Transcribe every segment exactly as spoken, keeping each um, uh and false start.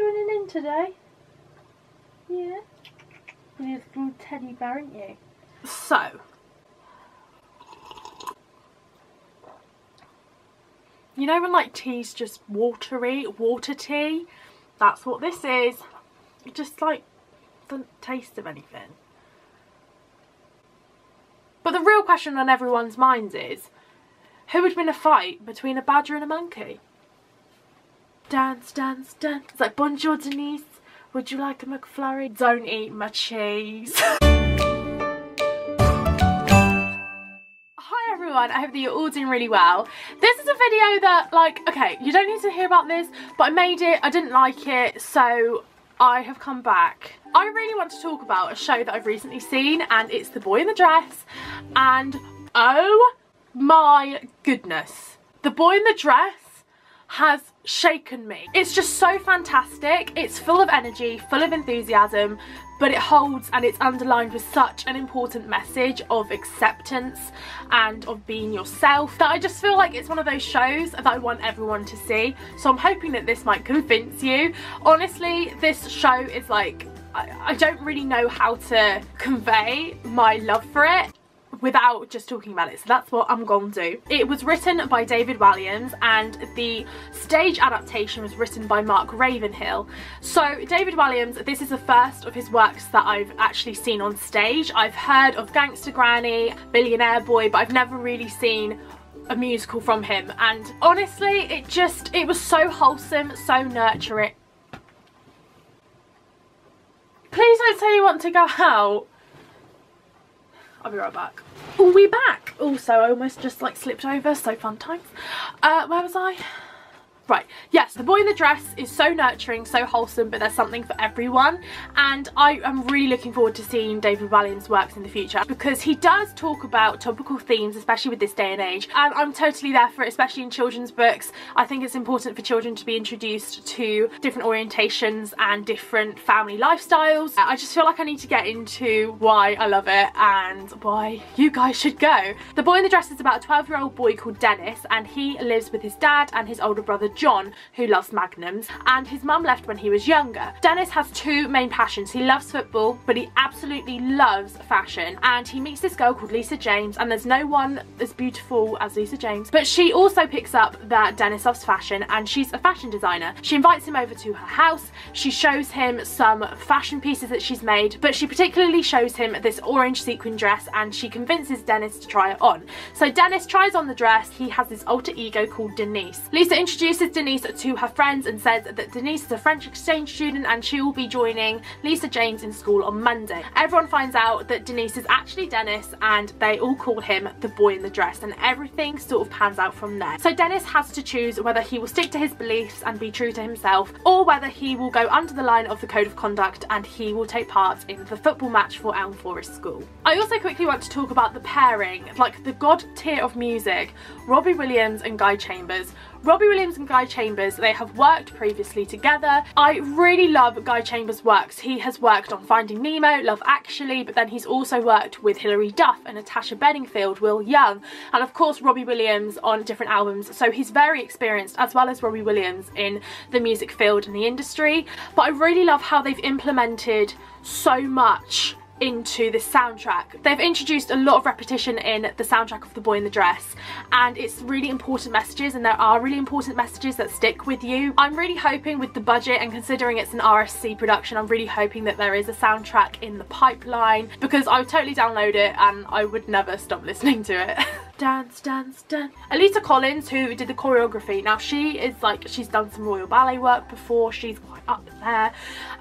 joining in today? Yeah? You're this little teddy bear, aren't you? So. You know when like tea's just watery, water tea? That's what this is. It just like doesn't taste of anything. But the real question on everyone's minds is, who would win a fight between a badger and a monkey? Dance, dance, dance. It's like, bonjour Denise, would you like a McFlurry? Don't eat my cheese. Hi everyone, I hope that you're all doing really well. This is a video that, like, okay, you don't need to hear about this, but I made it, I didn't like it, so I have come back. I really want to talk about a show that I've recently seen, and it's The Boy in the Dress, and oh my goodness. The Boy in the Dress has shaken me. It's just so fantastic. It's full of energy, full of enthusiasm, but it holds and it's underlined with such an important message of acceptance and of being yourself that I just feel like it's one of those shows that I want everyone to see. So I'm hoping that this might convince you. Honestly, this show is like, I, I don't really know how to convey my love for it without just talking about it, so that's what I'm gonna do. It was written by David Walliams and the stage adaptation was written by Mark Ravenhill. So David Walliams, this is the first of his works that I've actually seen on stage. I've heard of Gangsta Granny, Billionaire Boy, but I've never really seen a musical from him, and honestly it just, it was so wholesome, so nurturing. Please don't say you want to go out. I'll be right back. Oh, we're back. Also, I almost just like slipped over, so fun times. Uh, where was I? Right, yes, The Boy in the Dress is so nurturing, so wholesome, but there's something for everyone. And I am really looking forward to seeing David Walliams' works in the future because he does talk about topical themes, especially with this day and age. And I'm totally there for it, especially in children's books. I think it's important for children to be introduced to different orientations and different family lifestyles. I just feel like I need to get into why I love it and why you guys should go. The Boy in the Dress is about a twelve-year-old boy called Dennis, and he lives with his dad and his older brother, John, who loves magnums, and his mum left when he was younger. Dennis has two main passions. He loves football, but he absolutely loves fashion, and he meets this girl called Lisa James, and there's no one as beautiful as Lisa James, but she also picks up that Dennis loves fashion and she's a fashion designer. She invites him over to her house, she shows him some fashion pieces that she's made, but she particularly shows him this orange sequin dress and she convinces Dennis to try it on. So Dennis tries on the dress, he has this alter ego called Denise. Lisa introduces Denise to her friends and says that Denise is a French exchange student and she will be joining Lisa James in school on Monday. Everyone finds out that Denise is actually Dennis and they all call him the boy in the dress, and everything sort of pans out from there. So Dennis has to choose whether he will stick to his beliefs and be true to himself, or whether he will go under the line of the code of conduct and he will take part in the football match for Elm Forest School. I also quickly want to talk about the pairing, like the god tier of music, Robbie Williams and Guy Chambers. Robbie Williams and Guy Chambers, they have worked previously together. I really love Guy Chambers' works. He has worked on Finding Nemo, Love Actually, but then he's also worked with Hilary Duff and Natasha Bedingfield, Will Young, and of course Robbie Williams on different albums. So he's very experienced, as well as Robbie Williams, in the music field and the industry. But I really love how they've implemented so much into this soundtrack. They've introduced a lot of repetition in the soundtrack of The Boy in the Dress, and it's really important messages, and there are really important messages that stick with you. I'm really hoping with the budget, and considering it's an R S C production, I'm really hoping that there is a soundtrack in the pipeline, because I would totally download it and I would never stop listening to it. Dance, dance, dance. Alita Collins, who did the choreography, now she is like, she's done some Royal Ballet work before, she's quite up there.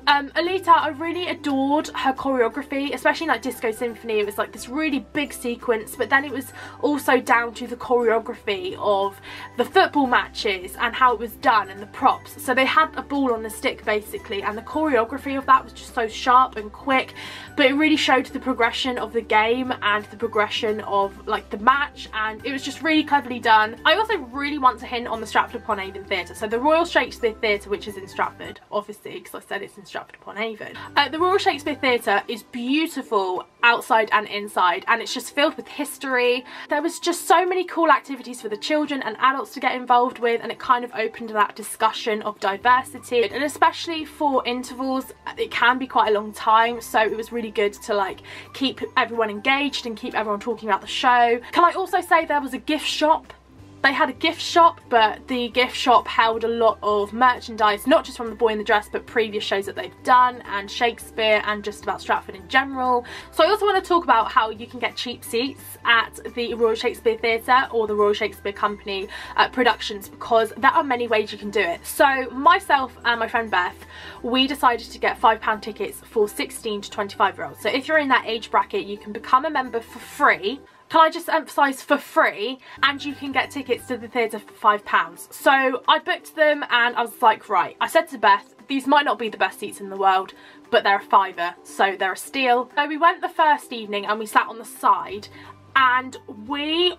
Um, Alita, I really adored her choreography, especially in like Disco Symphony. It was like this really big sequence, but then it was also down to the choreography of the football matches and how it was done and the props. So they had a ball on a stick basically, and the choreography of that was just so sharp and quick, but it really showed the progression of the game and the progression of like the match Munch, and it was just really cleverly done. I also really want to hint on the Stratford-upon-Avon Theatre. So the Royal Shakespeare Theatre, which is in Stratford, obviously, because I said it's in Stratford-upon-Avon. Uh, the Royal Shakespeare Theatre is beautiful outside and inside, and it's just filled with history. There was just so many cool activities for the children and adults to get involved with, and it kind of opened that discussion of diversity. And especially for intervals, it can be quite a long time, so it was really good to like keep everyone engaged and keep everyone talking about the show. Can I also say there was a gift shop? They had a gift shop, but the gift shop held a lot of merchandise, not just from The Boy in the Dress, but previous shows that they've done, and Shakespeare, and just about Stratford in general. So I also want to talk about how you can get cheap seats at the Royal Shakespeare Theatre or the Royal Shakespeare Company uh, productions, because there are many ways you can do it. So myself and my friend Beth, we decided to get five pound tickets for sixteen to twenty-five year olds. So if you're in that age bracket, you can become a member for free. Can I just emphasise, for free, and you can get tickets to the theatre for five pounds. So I booked them and I was like, right, I said to Beth, these might not be the best seats in the world, but they're a fiver, so they're a steal. So we went the first evening and we sat on the side, and we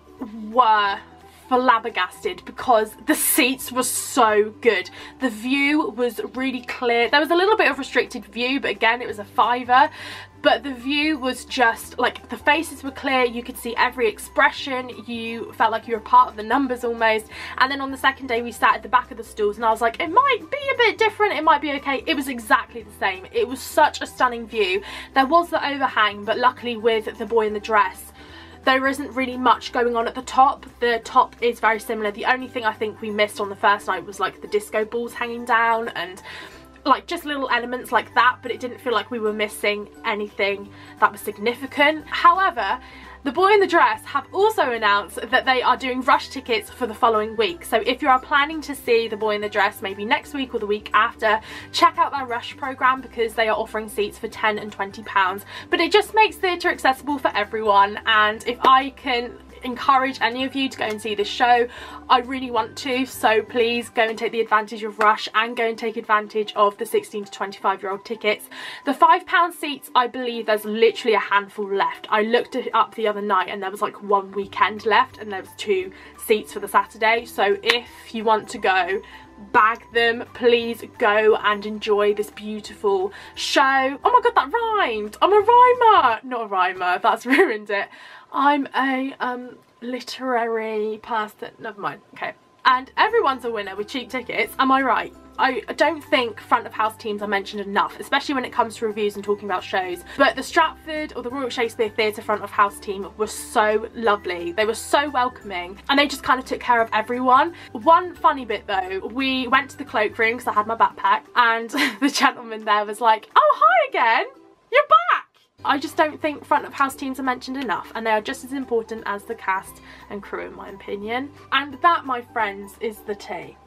were flabbergasted because the seats were so good. The view was really clear. There was a little bit of restricted view, but again, it was a fiver. But the view was just, like, the faces were clear, you could see every expression, you felt like you were part of the numbers almost. And then on the second day we sat at the back of the stools, and I was like, it might be a bit different, it might be okay. It was exactly the same. It was such a stunning view. There was the overhang, but luckily with The Boy in the Dress, there isn't really much going on at the top. The top is very similar. The only thing I think we missed on the first night was, like, the disco balls hanging down and like just little elements like that, but it didn't feel like we were missing anything that was significant. However, The Boy in the Dress have also announced that they are doing rush tickets for the following week. So if you are planning to see The Boy in the Dress maybe next week or the week after, check out their rush programme, because they are offering seats for ten and twenty pounds. But it just makes theatre accessible for everyone, and if I can encourage any of you to go and see this show, I really want to, so please go and take the advantage of rush and go and take advantage of the sixteen to twenty-five year old tickets. The five pound seats, I believe there's literally a handful left. I looked it up the other night and there was like one weekend left, and there was two seats for the Saturday. So if you want to go, bag them, please go and enjoy this beautiful show. Oh my god, that rhymed. I'm a rhymer, not a rhymer, that's ruined it. I'm a um literary person, never mind, okay. And everyone's a winner with cheap tickets, am I right? I don't think front of house teams are mentioned enough, especially when it comes to reviews and talking about shows, but the Stratford or the Royal Shakespeare Theatre front of house team were so lovely. They were so welcoming, and they just kind of took care of everyone. One funny bit though, we went to the cloakroom because I had my backpack, and the gentleman there was like, oh, hi again, you're back. I just don't think front of house teams are mentioned enough, and they are just as important as the cast and crew in my opinion. And that, my friends, is the tea.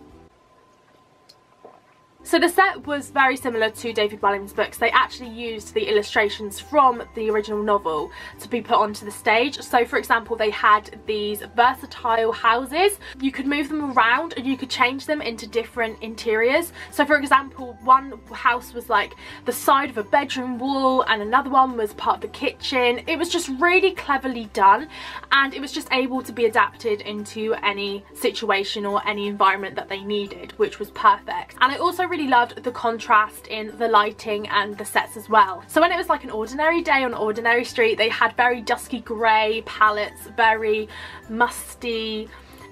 So the set was very similar to David Walliams' books. They actually used the illustrations from the original novel to be put onto the stage. So for example, they had these versatile houses. You could move them around and you could change them into different interiors. So for example, one house was like the side of a bedroom wall, and another one was part of the kitchen. It was just really cleverly done, and it was just able to be adapted into any situation or any environment that they needed, which was perfect. And I also really really loved the contrast in the lighting and the sets as well. So when it was like an ordinary day on Ordinary Street, they had very dusky grey palettes, very musty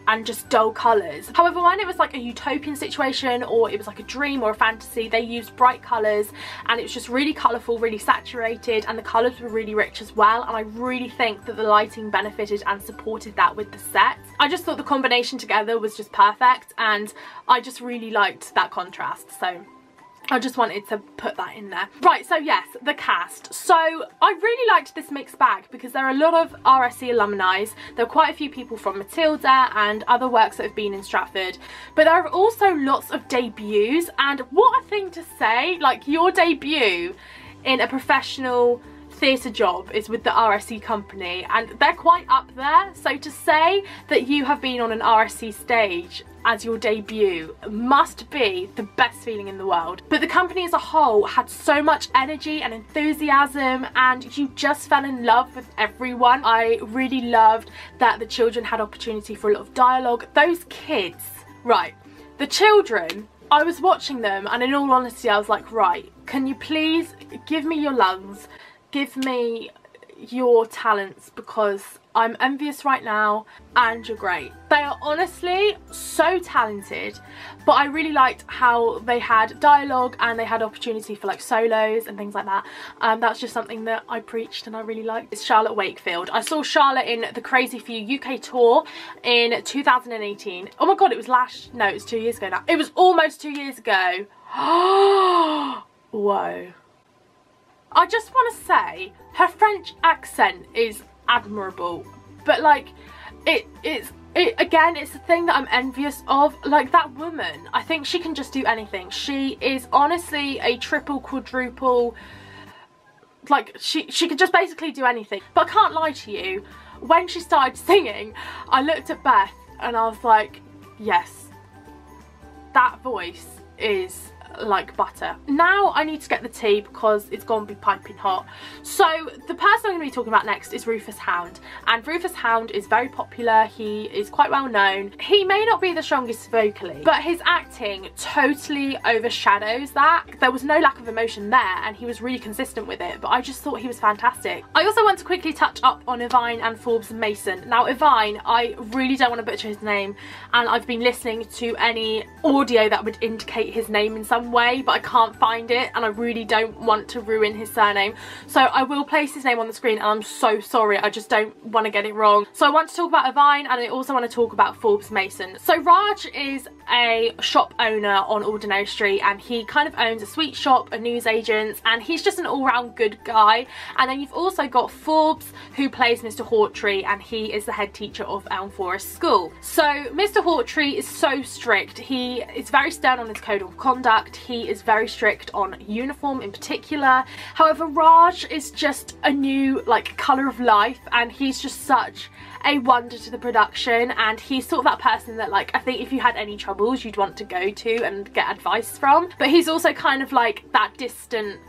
and just dull colours. However, when it was like a utopian situation, or it was like a dream or a fantasy, they used bright colours, and it was just really colourful, really saturated, and the colours were really rich as well. And I really think that the lighting benefited and supported that with the set. I just thought the combination together was just perfect, and I just really liked that contrast, so I just wanted to put that in there. Right, so yes, the cast. So I really liked this mixed bag because there are a lot of R S C alumni. There are quite a few people from Matilda and other works that have been in Stratford, but there are also lots of debuts. And what a thing to say, like, your debut in a professional theatre job is with the R S C company, and they're quite up there, so to say that you have been on an R S C stage as your debut must be the best feeling in the world. But the company as a whole had so much energy and enthusiasm, and you just fell in love with everyone. I really loved that the children had opportunity for a lot of dialogue. Those kids, right, the children, I was watching them and in all honesty I was like, right, can you please give me your lungs, give me your talents, because I'm envious right now and you're great. They are honestly so talented, but I really liked how they had dialogue and they had opportunity for like solos and things like that. Um, that's just something that I preached and I really liked. It's Charlotte Wakefield. I saw Charlotte in the Crazy For You U K tour in two thousand eighteen. Oh my god, it was last, no, it was two years ago now. It was almost two years ago. Whoa. I just want to say her French accent is admirable, but like it it's it again, it's the thing that I'm envious of. Like that woman, I think she can just do anything. She is honestly a triple, quadruple, like she she could just basically do anything. But I can't lie to you, when she started singing I looked at Beth and I was like, yes, that voice is like butter. Now I need to get the tea because it's gonna be piping hot. So the person I'm gonna be talking about next is Rufus Hound, and Rufus Hound is very popular. He is quite well known. He may not be the strongest vocally, but his acting totally overshadows that. There was no lack of emotion there and he was really consistent with it, but I just thought he was fantastic. I also want to quickly touch up on Irvine and Forbes Mason. Now Irvine, I really don't want to butcher his name, and I've been listening to any audio that would indicate his name in some way, but I can't find it and I really don't want to ruin his surname, so I will place his name on the screen and I'm so sorry, I just don't want to get it wrong. So I want to talk about Irvine and I also want to talk about Forbes Mason. So Raj is a shop owner on Aldenow Street and he kind of owns a sweet shop, a newsagent's, and he's just an all-round good guy. And then you've also got Forbes, who plays Mr Hawtrey, and he is the head teacher of Elm Forest School. So Mr Hawtrey is so strict. He is very stern on his code of conduct. He is very strict on uniform in particular. However, Raj is just a new like colour of life, and he's just such a wonder to the production, and he's sort of that person that like I think if you had any troubles you'd want to go to and get advice from. But he's also kind of like that distant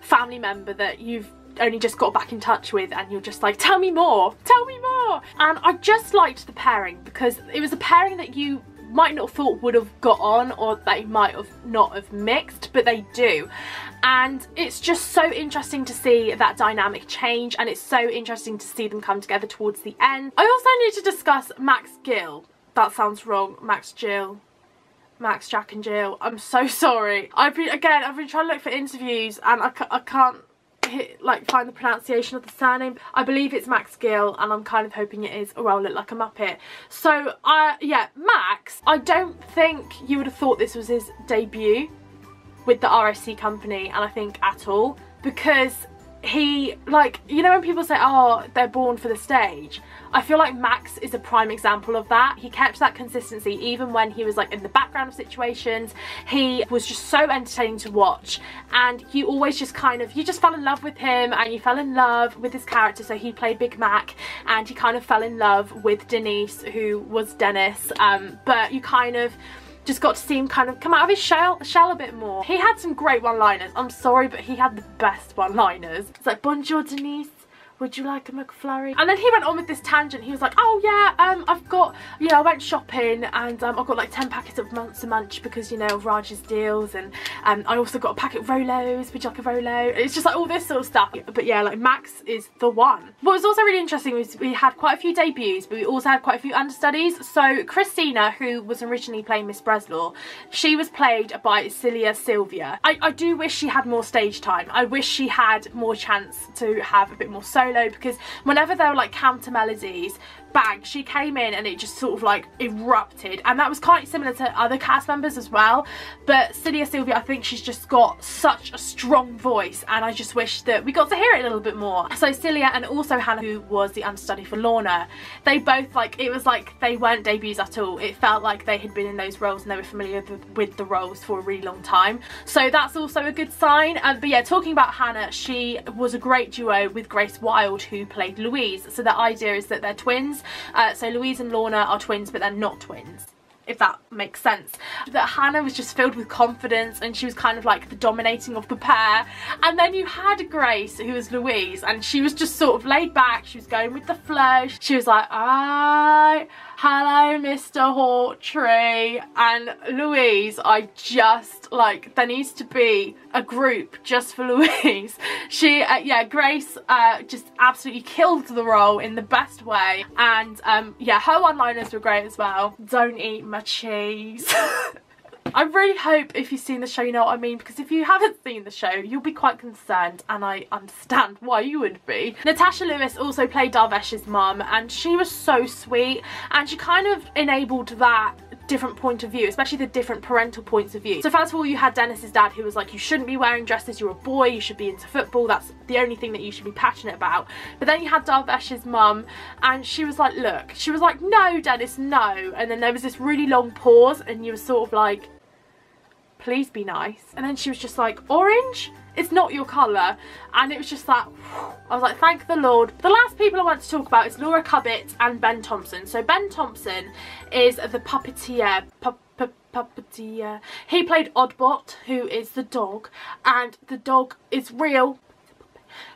family member that you've only just got back in touch with and you're just like, tell me more, tell me more. And I just liked the pairing because it was a pairing that you might not have thought would have got on, or they might have not have mixed, but they do. And it's just so interesting to see that dynamic change, and it's so interesting to see them come together towards the end. I also need to discuss Max Gill. That sounds wrong. Max Gill. Max, Jack and Jill. I'm so sorry. I've been, again, I've been trying to look for interviews and I, I can't hit, like find the pronunciation of the surname. I believe it's Max Gill, and I'm kind of hoping it is, or I'll look like a muppet. So I uh, yeah, Max, I don't think you would have thought this was his debut with the R S C company, and I think at all, because he, like, you know when people say, oh, they're born for the stage, I feel like Max is a prime example of that. He kept that consistency even when he was like in the background of situations. He was just so entertaining to watch, and you always just kind of, you just fell in love with him, and you fell in love with his character. So he played Big Mac, and he kind of fell in love with Denise, who was Dennis, um, but you kind of just got to see him kind of come out of his shell, shell a bit more. He had some great one-liners. I'm sorry, but he had the best one-liners. It's like, bonjour Denise, would you like a McFlurry? And then he went on with this tangent. He was like, oh yeah, um, I've got, you know, I went shopping and um, I got like ten packets of Monster Munch because, you know, of Raj's deals, and um, I also got a packet of Rolos, would you like a Rolo? It's just like all this sort of stuff. But yeah, like Max is the one. What was also really interesting was we had quite a few debuts, but we also had quite a few understudies. So Christina, who was originally playing Miss Breslaw, she was played by Celia Sylvia. I, I do wish she had more stage time. I wish she had more chance to have a bit more solo, because whenever there were like counter melodies, bang, she came in and it just sort of like erupted, and that was quite similar to other cast members as well. But Celia Sylvia, I think she's just got such a strong voice, and I just wish that we got to hear it a little bit more. So Celia and also Hannah, who was the understudy for Lorna, they both, like, it was like they weren't debuts at all. It felt like they had been in those roles and they were familiar with the roles for a really long time, so that's also a good sign. Um, but yeah, talking about Hannah, she was a great duo with Grace Wilde, who played Louise. So the idea is that they're twins, uh, so Louise and Lorna are twins, but they're not twins, if that makes sense. That Hannah was just filled with confidence and she was kind of like the dominating of the pair. And then you had Grace, who was Louise, and she was just sort of laid back, she was going with the flow, she was like, alright, hello Mr Hawtrey. And Louise, I just, like, there needs to be a group just for Louise. She, uh, yeah, Grace uh, just absolutely killed the role in the best way. And um, yeah, her one-liners were great as well. Don't eat my cheese. I really hope if you've seen the show you know what I mean, because if you haven't seen the show you'll be quite concerned, and I understand why you would be. Natasha Lewis also played Darvesh's mum, and she was so sweet, and she kind of enabled that different point of view, especially the different parental points of view. So first of all, you had Dennis's dad, who was like, you shouldn't be wearing dresses, you're a boy, you should be into football, that's the only thing that you should be passionate about. But then you had Darvesh's mum, and she was like, look, she was like, no Dennis, no. And then there was this really long pause and you were sort of like, please be nice. And then she was just like, orange? It's not your colour. And it was just that, whew, I was like, thank the Lord. The last people I want to talk about is Laura Cubitt and Ben Thompson. So Ben Thompson is the puppeteer, pup puppeteer. He played Oddbot, who is the dog, and the dog is real.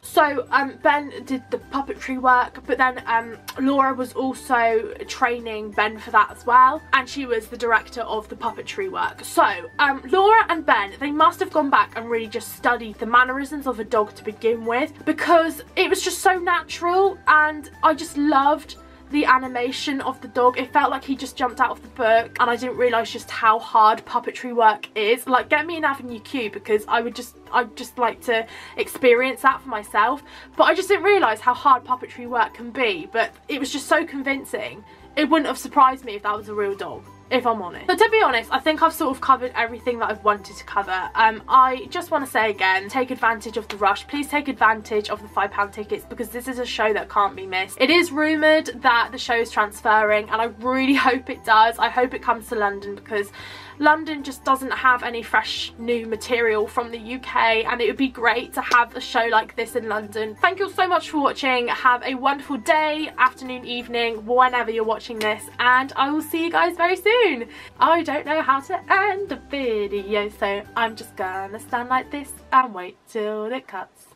So um, Ben did the puppetry work, but then um, Laura was also training Ben for that as well, and she was the director of the puppetry work. So um, Laura and Ben, they must have gone back and really just studied the mannerisms of a dog to begin with, because it was just so natural, and I just loved the animation of the dog. It felt like he just jumped out of the book, and I didn't realise just how hard puppetry work is. Like, get me an Avenue Q, because I would just, I'd just like to experience that for myself. But I just didn't realise how hard puppetry work can be, but it was just so convincing. It wouldn't have surprised me if that was a real dog, if I'm honest. But to be honest, I think I've sort of covered everything that I've wanted to cover. Um, I just want to say again, take advantage of the rush. Please take advantage of the five pound tickets, because this is a show that can't be missed. It is rumoured that the show is transferring, and I really hope it does. I hope it comes to London, because London just doesn't have any fresh new material from the U K, and it would be great to have a show like this in London. Thank you all so much for watching. Have a wonderful day, afternoon, evening, whenever you're watching this, and I will see you guys very soon. I don't know how to end a video, so I'm just gonna stand like this and wait till it cuts.